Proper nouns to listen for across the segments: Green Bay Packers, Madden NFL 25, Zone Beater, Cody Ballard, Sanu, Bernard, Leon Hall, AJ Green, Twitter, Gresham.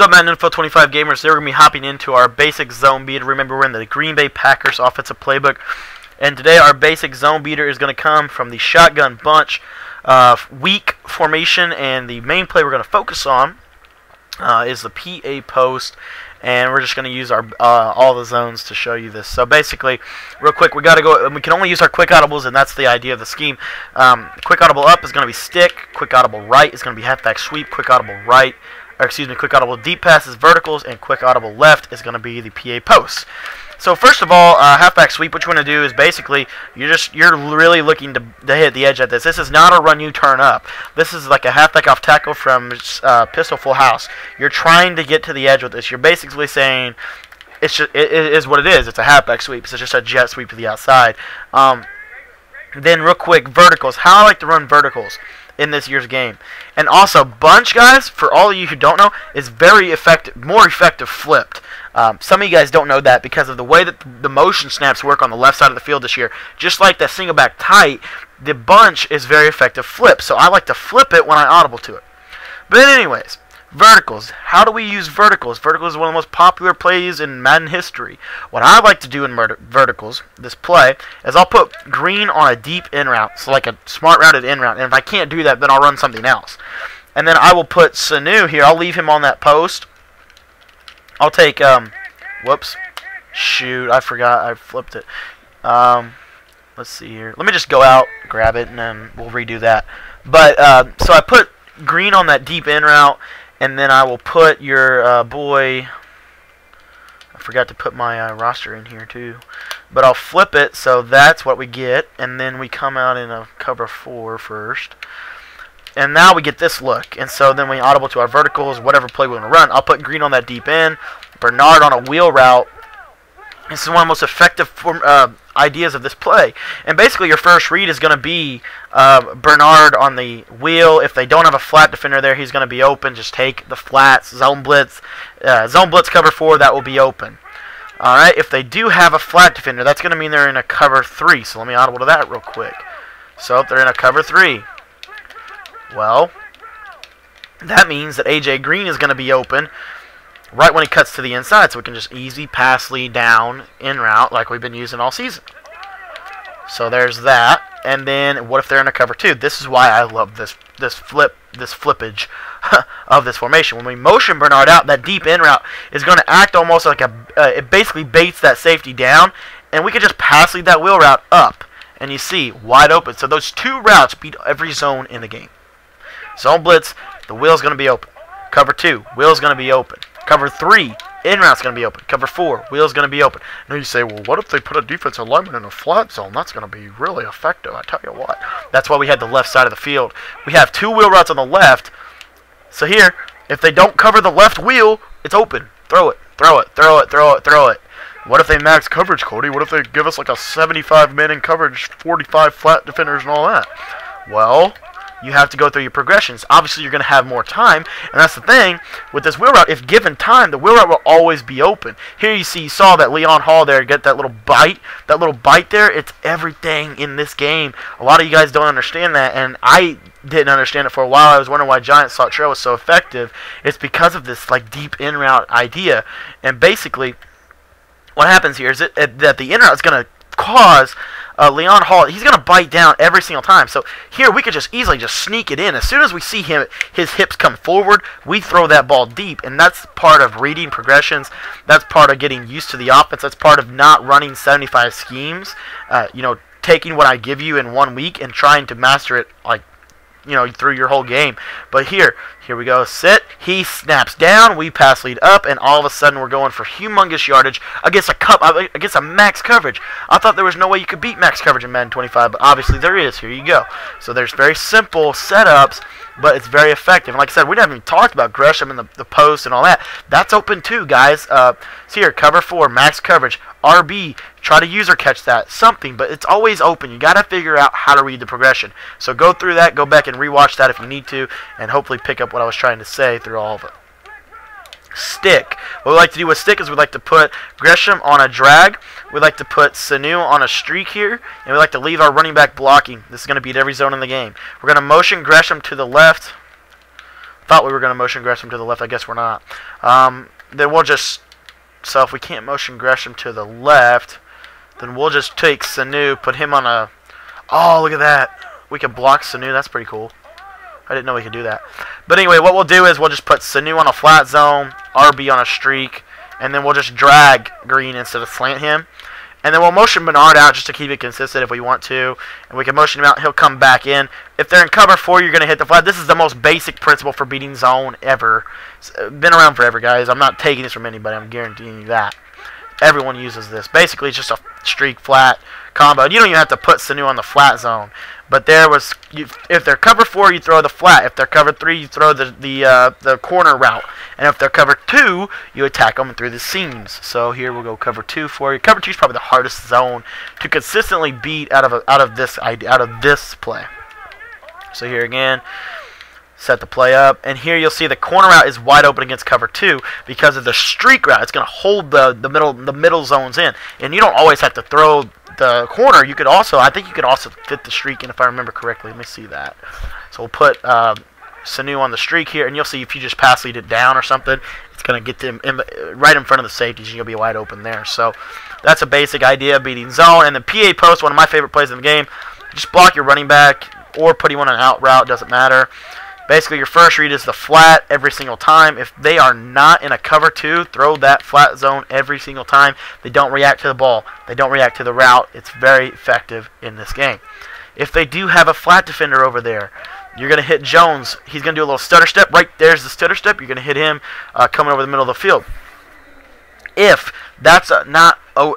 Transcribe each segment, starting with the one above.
What's up, Madden NFL 25 gamers? Today we're going to be hopping into our basic zone beater. Remember, we're in the Green Bay Packers offensive playbook. And today our basic zone beater is going to come from the shotgun bunch, weak formation. And the main play we're going to focus on is the PA post. And we're just going to use our all the zones to show you this. So basically, real quick, we got to go. We can only use our quick audibles, and that's the idea of the scheme. Quick audible up is going to be stick. Quick audible right is going to be halfback sweep. Quick audible right. Quick audible deep passes, verticals, and quick audible left is going to be the PA post. So first of all, halfback sweep. What you want to do is basically you're really looking to hit the edge at this. This is not a run you turn up. This is like a halfback off tackle from pistol full house. You're trying to get to the edge with this. You're basically saying it's just, it is what it is. It's a halfback sweep. So it's just a jet sweep to the outside. Then real quick, verticals. How I like to run verticals in this year's game. And also, bunch, guys, for all of you who don't know, is very effective, more effective flipped. Some of you guys don't know that because of the way that the motion snaps work on the left side of the field this year. Just like that single back tight, the bunch is very effective flip. So I like to flip it when I audible to it. But anyways, verticals. How do we use verticals? Verticals is one of the most popular plays in Madden history. What I like to do in verticals, this play, is I'll put green on a deep in route, so like a smart routed in route. And if I can't do that, then I'll run something else. And then I will put Sanu here. I'll leave him on that post. I'll take, whoops, shoot, I forgot, I flipped it. Let's see here. Let me just go out, grab it, and then we'll redo that. But so I put green on that deep in route. And then I will put your boy, I forgot to put my roster in here too, but I'll flip it, so that's what we get. And then we come out in a cover four first. And now we get this look. And so then we audible to our verticals, whatever play we want to run. I'll put green on that deep end, Bernard on a wheel route. This is one of the most effective ideas of this play. And basically your first read is going to be Bernard on the wheel. If they don't have a flat defender there, he's going to be open. Just take the flats, zone blitz cover four, that will be open. All right, if they do have a flat defender, that's going to mean they're in a cover three. So let me audible to that real quick. So if they're in a cover three, well, that means that AJ Green is going to be open right when he cuts to the inside, so we can just easy pass lead down in route like we've been using all season. So there's that. And then what if they're in a cover two? This is why I love this flippage of this formation. When we motion Bernard out, that deep in route is going to act almost like a it basically baits that safety down, and we can just pass lead that wheel route up, and you see wide open. So those two routes beat every zone in the game. Zone blitz, the wheel's going to be open. Cover two, wheel's going to be open. Cover three, in route's going to be open. Cover four, wheel's going to be open. Now you say, well, what if they put a defensive lineman in a flat zone? That's going to be really effective. I tell you what. That's why we had the left side of the field. We have two wheel routes on the left. So here, if they don't cover the left wheel, it's open. Throw it, throw it, throw it, throw it, throw it. What if they max coverage, Cody? What if they give us like a 75-man in coverage, 45 flat defenders and all that? Well, you have to go through your progressions. Obviously, you're going to have more time, and that's the thing with this wheel route. If given time, the wheel route will always be open. Here you see, you saw that Leon Hall there get that little bite there. It's everything in this game. A lot of you guys don't understand that, and I didn't understand it for a while. I was wondering why Giants thought trail was so effective. It's because of this like deep in route idea, and basically, what happens here is that the in route is going to cause Leon Hall, he's going to bite down every single time. So here we could just easily just sneak it in. As soon as we see him, his hips come forward, we throw that ball deep. And that's part of reading progressions. That's part of getting used to the offense. That's part of not running 75 schemes. You know, taking what I give you in 1 week and trying to master it, like, you know, through your whole game. But here we go, sit, he snaps down, we pass lead up, and all of a sudden we're going for humongous yardage against a max coverage. I thought there was no way you could beat max coverage in Madden 25, but obviously there is. Here you go. So there's very simple setups, but it's very effective. And like I said, we haven't even talked about Gresham and the post and all that. That's open too, guys. See here, cover four, max coverage, RB, try to use or catch that, something, but it's always open. You got to figure out how to read the progression. So go through that, go back and rewatch that if you need to, and hopefully pick up what I was trying to say through all of it. Stick. What we like to do with stick is we like to put Gresham on a drag. We like to put Sanu on a streak here. And we like to leave our running back blocking. This is going to beat every zone in the game. We're going to motion Gresham to the left. thought we were going to motion Gresham to the left. I guess we're not. Then we'll just... So if we can't motion Gresham to the left, then we'll just take Sanu, put him on a... Oh, look at that. We can block Sanu. That's pretty cool. I didn't know we could do that. But anyway, what we'll do is we'll just put Sanu on a flat zone, RB on a streak, and then we'll just drag Green instead of slant him. And then we'll motion Bernard out just to keep it consistent if we want to. And we can motion him out. He'll come back in. If they're in cover four, you're going to hit the flat. This is the most basic principle for beating zone ever. It's been around forever, guys. I'm not taking this from anybody. I'm guaranteeing you that. Everyone uses this. Basically, it's just a streak flat combo. You don't even have to put Sanu on the flat zone. But if they're cover four, you throw the flat. If they're cover three, you throw the corner route. And if they're cover two, you attack them through the seams. So here we'll go cover two for you. Cover two is probably the hardest zone to consistently beat out of this play. So here again, set the play up, and here you'll see the corner route is wide open against cover two because of the streak route. It's going to hold the middle zones in, and you don't always have to throw the corner. You could also, I think you could also fit the streak in if I remember correctly. Let me see that. So we'll put Sanu on the streak here, and you'll see if you just pass lead it down or something, it's going to get them right in front of the safeties, and you'll be wide open there. So that's a basic idea of beating zone. And the PA post, one of my favorite plays in the game, just block your running back or put him on an out route, doesn't matter. Basically, your first read is the flat every single time. If they are not in a cover two, throw that flat zone every single time. They don't react to the ball. They don't react to the route. It's very effective in this game. If they do have a flat defender over there, you're going to hit Jones. He's going to do a little stutter step. Right there's the stutter step. You're going to hit him coming over the middle of the field. If that's not open,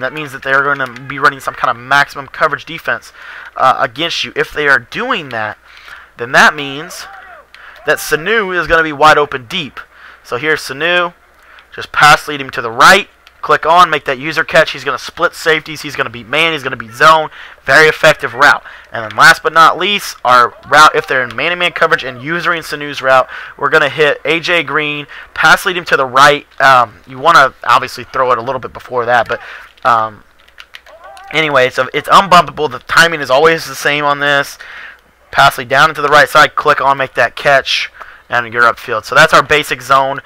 that means that they're going to be running some kind of maximum coverage defense against you. If they are doing that, then that means that Sanu is going to be wide open deep. So here's Sanu. Just pass lead him to the right. Click on. Make that user catch. He's going to split safeties. He's going to beat man. He's going to beat zone. Very effective route. And then last but not least, our route, if they're in man-to-man coverage and using Sanu's route, we're going to hit AJ Green. Pass lead him to the right. You want to obviously throw it a little bit before that, but... anyway, so it's unbumpable. The timing is always the same on this. Pass lead down into the right side, click on, make that catch, and you're upfield. So that's our basic zone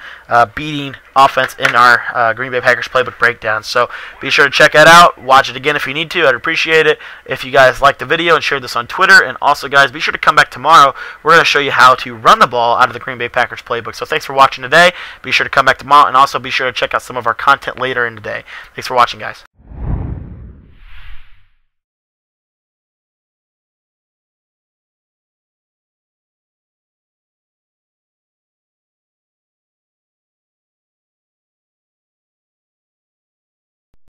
beating offense in our Green Bay Packers playbook breakdown. So be sure to check that out. Watch it again if you need to. I'd appreciate it if you guys liked the video and shared this on Twitter. And also, guys, be sure to come back tomorrow. We're going to show you how to run the ball out of the Green Bay Packers playbook. So thanks for watching today. Be sure to come back tomorrow, and also be sure to check out some of our content later in the day. Thanks for watching, guys.